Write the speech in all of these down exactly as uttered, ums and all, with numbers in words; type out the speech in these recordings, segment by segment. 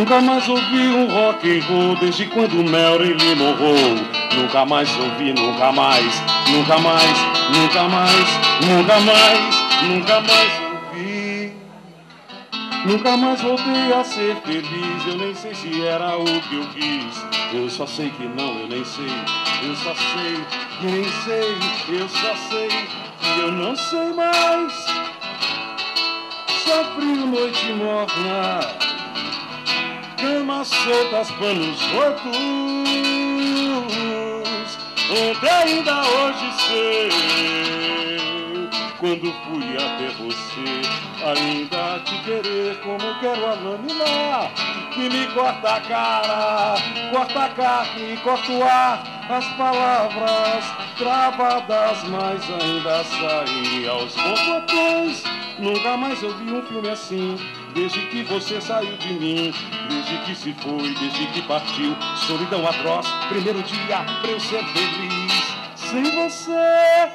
Nunca mais ouvi um rock and roll desde quando o Melry lhe morrou. Nunca mais ouvi, nunca mais, nunca mais, nunca mais, nunca mais, nunca mais ouvi. Nunca mais voltei a ser feliz, eu nem sei se era o que eu quis. Eu só sei que não, eu nem sei, eu só sei, que nem sei, eu só sei, que eu não sei mais. Só frio, noite morna, camas soltas, panos rotos. Onde ainda hoje sei, quando fui até você, ainda te querer como quero a lâmina que me corta a cara, corta a carne, corta o ar. As palavras travadas, mas ainda saem aos botões. Nunca mais eu vi um filme assim, desde que você saiu de mim, desde que se foi, desde que partiu. Solidão atroz, primeiro dia pra eu ser feliz sem você.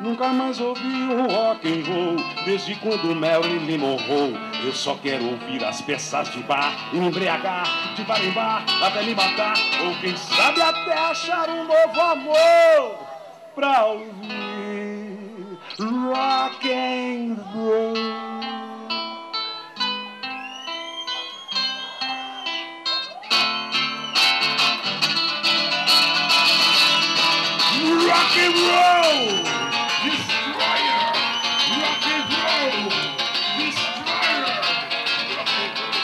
Nunca mais ouvi um rock and roll desde quando o Melly me morrou. Eu só quero ouvir as peças de bar e me embriagar de bar em bar até me matar, ou quem sabe até achar um novo amor pra ouvir rock and roll. Rock and roll, destroyer. Rock and roll, destroyer. Rock and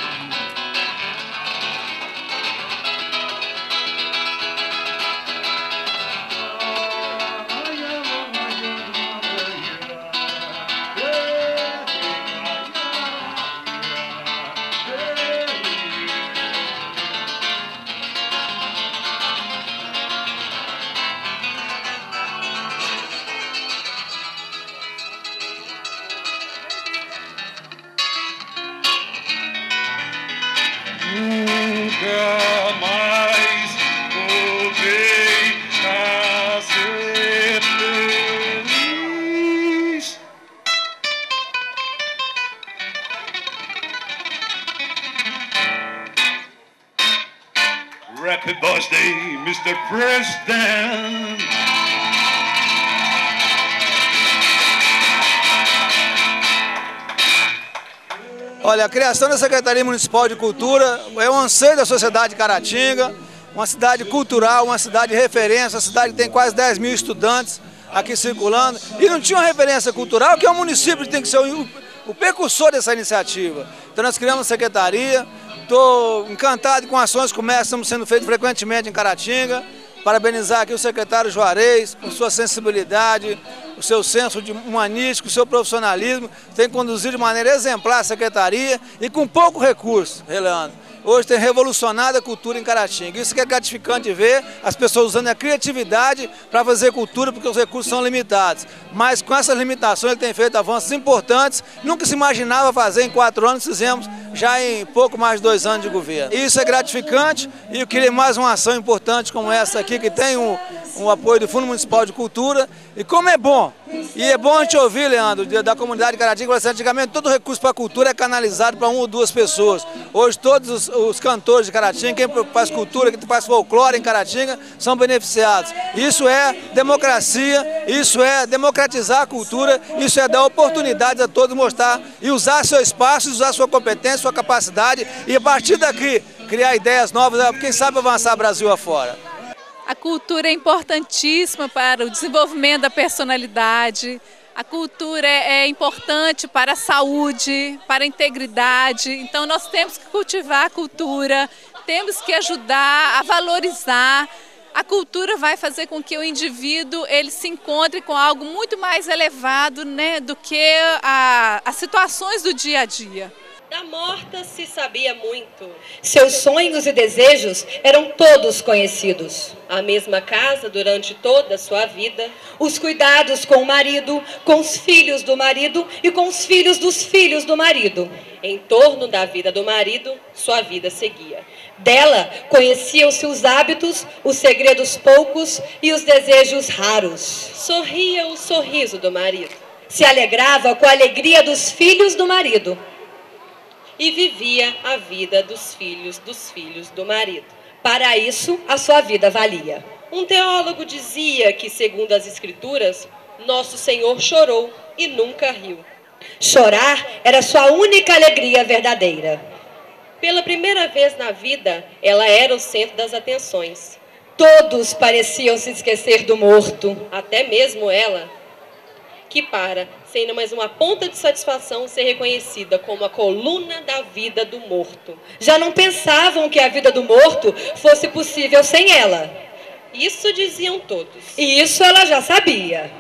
Olha, a criação da Secretaria Municipal de Cultura é um anseio da sociedade de Caratinga, uma cidade cultural, uma cidade de referência, uma cidade que tem quase dez mil estudantes aqui circulando, e não tinha uma referência cultural, que é o município que tem que ser o, o precursor dessa iniciativa. Então nós criamos a secretaria. Estou encantado com ações que estão sendo feitas frequentemente em Caratinga. Parabenizar aqui o secretário Juarez, com sua sensibilidade, o seu senso humanístico, o seu profissionalismo, tem conduzido de maneira exemplar a secretaria e com pouco recurso, Relando. Hoje tem revolucionado a cultura em Caratinga. Isso que é gratificante ver as pessoas usando a criatividade para fazer cultura, porque os recursos são limitados. Mas com essas limitações ele tem feito avanços importantes, nunca se imaginava fazer em quatro anos, fizemos já em pouco mais de dois anos de governo. Isso é gratificante, e eu queria mais uma ação importante como essa aqui, que tem um, um apoio do Fundo Municipal de Cultura. E como é bom, e é bom a gente ouvir, Leandro, da comunidade de Caratinga, que antigamente todo recurso para a cultura é canalizado para uma ou duas pessoas. Hoje todos os, os cantores de Caratinga, quem faz cultura, quem faz folclore em Caratinga, são beneficiados. Isso é democracia, isso é democratizar a cultura, isso é dar oportunidade a todos mostrar e usar seu espaço, usar sua competência, sua capacidade, e a partir daqui criar ideias novas, quem sabe avançar Brasil afora. A cultura é importantíssima para o desenvolvimento da personalidade, a cultura é importante para a saúde, para a integridade. Então nós temos que cultivar a cultura, temos que ajudar a valorizar. A cultura vai fazer com que o indivíduo ele se encontre com algo muito mais elevado, né, do que a, as situações do dia a dia. Da morta se sabia muito. Seus sonhos e desejos eram todos conhecidos. A mesma casa durante toda a sua vida, os cuidados com o marido, com os filhos do marido e com os filhos dos filhos do marido. Em torno da vida do marido, sua vida seguia. Dela conheciam-se os hábitos, os segredos poucos e os desejos raros. Sorria o sorriso do marido. Se alegrava com a alegria dos filhos do marido. e vivia a vida dos filhos dos filhos do marido. Para isso, a sua vida valia. Um teólogo dizia que, segundo as Escrituras, nosso Senhor chorou e nunca riu. Chorar era sua única alegria verdadeira. Pela primeira vez na vida, ela era o centro das atenções. Todos pareciam se esquecer do morto, até mesmo ela, que para, sem mais uma ponta de satisfação, ser reconhecida como a coluna da vida do morto. Já não pensavam que a vida do morto fosse possível sem ela. Isso diziam todos. E isso ela já sabia.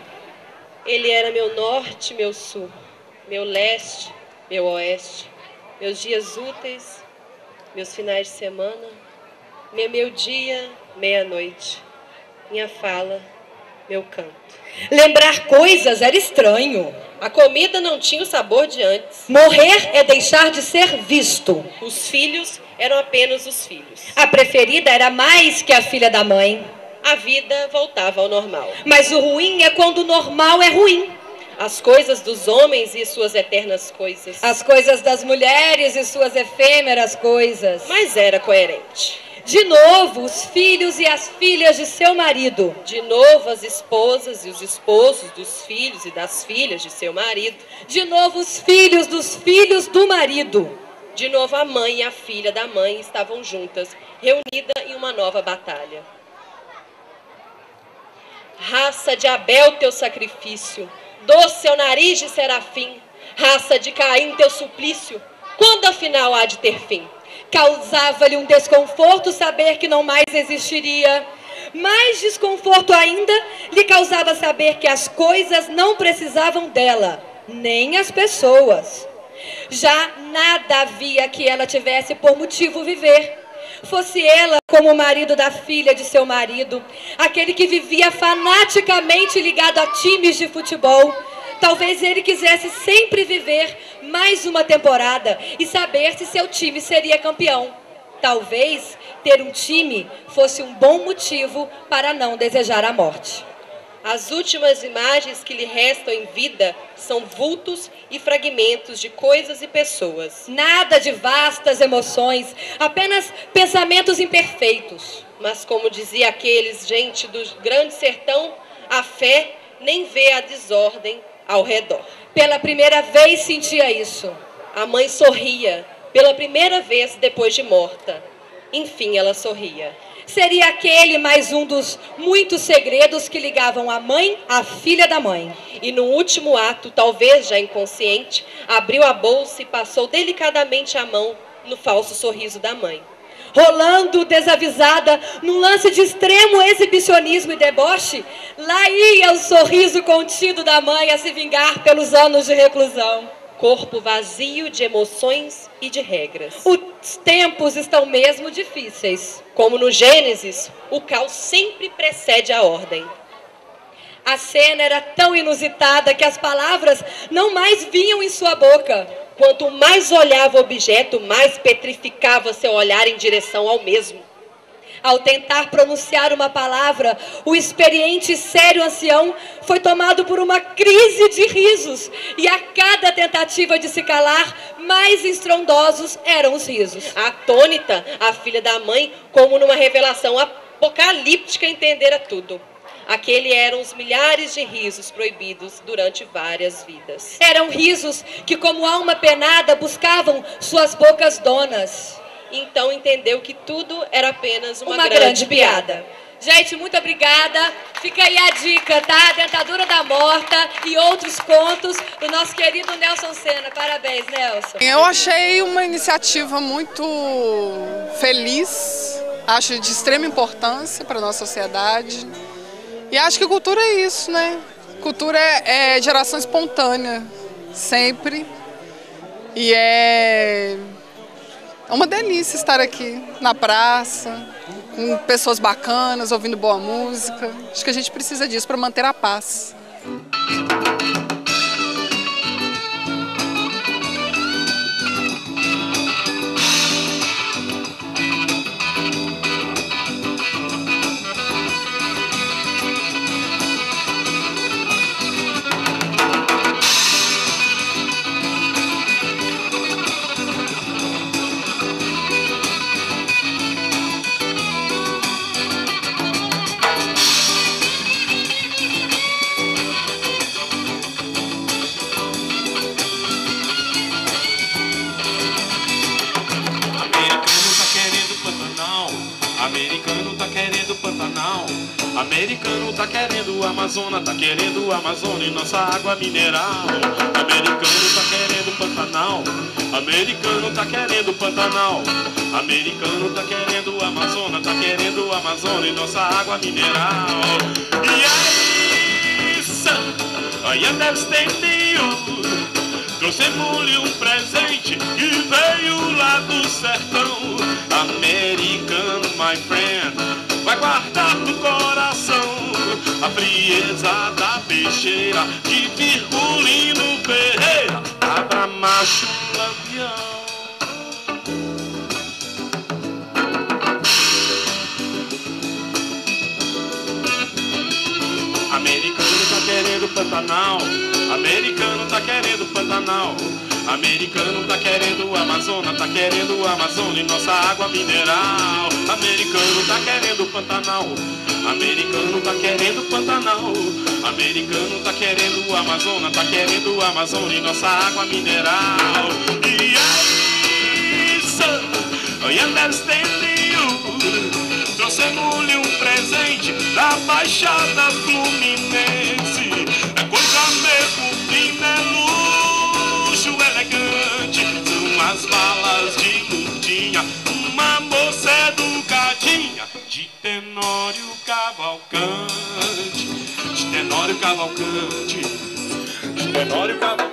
Ele era meu norte, meu sul, meu leste, meu oeste, meus dias úteis, meus finais de semana, meu dia, meia-noite, minha fala, meu canto. Lembrar coisas era estranho. A comida não tinha o sabor de antes. Morrer é deixar de ser visto. Os filhos eram apenas os filhos. A preferida era mais que a filha da mãe. A vida voltava ao normal. Mas o ruim é quando o normal é ruim. As coisas dos homens e suas eternas coisas. As coisas das mulheres e suas efêmeras coisas. Mas era coerente. De novo, os filhos e as filhas de seu marido. De novo, as esposas e os esposos dos filhos e das filhas de seu marido. De novo, os filhos dos filhos do marido. De novo, a mãe e a filha da mãe estavam juntas, reunidas em uma nova batalha. Raça de Abel, teu sacrifício. Doce seu nariz de serafim. Raça de Caim, teu suplício. Quando, afinal, há de ter fim? Causava-lhe um desconforto saber que não mais existiria. Mais desconforto ainda lhe causava saber que as coisas não precisavam dela, nem as pessoas. Já nada havia que ela tivesse por motivo viver. Fosse ela como o marido da filha de seu marido, aquele que vivia fanaticamente ligado a times de futebol. Talvez ele quisesse sempre viver mais uma temporada e saber se seu time seria campeão. Talvez ter um time fosse um bom motivo para não desejar a morte. As últimas imagens que lhe restam em vida são vultos e fragmentos de coisas e pessoas. Nada de vastas emoções, apenas pensamentos imperfeitos. Mas como dizia aqueles, gente do grande sertão, a fé nem vê a desordem ao redor. Pela primeira vez sentia isso. A mãe sorria, pela primeira vez depois de morta. Enfim, ela sorria. Seria aquele mais um dos muitos segredos que ligavam a mãe à filha da mãe. E no último ato, talvez já inconsciente, abriu a bolsa e passou delicadamente a mão no falso sorriso da mãe. Rolando, desavisada, num lance de extremo exibicionismo e deboche, lá ia o sorriso contido da mãe a se vingar pelos anos de reclusão. Corpo vazio de emoções e de regras. Os tempos estão mesmo difíceis. Como no Gênesis, o caos sempre precede a ordem. A cena era tão inusitada que as palavras não mais vinham em sua boca. Quanto mais olhava o objeto, mais petrificava seu olhar em direção ao mesmo. Ao tentar pronunciar uma palavra, o experiente e sério ancião foi tomado por uma crise de risos, e a cada tentativa de se calar, mais estrondosos eram os risos. Atônita, a filha da mãe, como numa revelação apocalíptica, entendera tudo. Aquele eram os milhares de risos proibidos durante várias vidas. Eram risos que, como alma penada, buscavam suas bocas donas. Então entendeu que tudo era apenas uma, uma grande, grande piada. Gente, muito obrigada. Fica aí a dica, tá? Dentadura da Morta e outros contos do nosso querido Nelson Senna. Parabéns, Nelson. Eu achei uma iniciativa muito feliz, acho de extrema importância para a nossa sociedade. E acho que cultura é isso, né? Cultura é, é geração espontânea, sempre. E é uma delícia estar aqui na praça, com pessoas bacanas, ouvindo boa música. Acho que a gente precisa disso para manter a paz. americano tá querendo o Amazônia, tá querendo o Amazônia e nossa água mineral. Americano tá querendo o Pantanal, americano tá querendo o Pantanal. Americano tá querendo o Amazônia, tá querendo o Amazônia e nossa água mineral. E aí, são, I understand you. Trouxemos-lhe um presente que veio lá do sertão. Americano, my friend, vai guardar no coração a frieza da peixeira de Virgulino Ferreira. Abra macho lampião. Americano tá querendo Pantanal, americano tá querendo Pantanal. Americano tá querendo o Amazônia, tá querendo o Amazônia e nossa água mineral. Americano tá querendo o Pantanal, americano tá querendo o Pantanal. Americano tá querendo o Amazônia, tá querendo o Amazônia e nossa água mineral. E aí, são, I understand you. Trouxemos-lhe um presente da Baixada Fluminense. É coisa mesmo fina, é luxo elegante. São as balas de lutinha, uma moça educadinha de Tenório Cavalcante, de Tenório Cavalcante, de Tenório Cavalcante.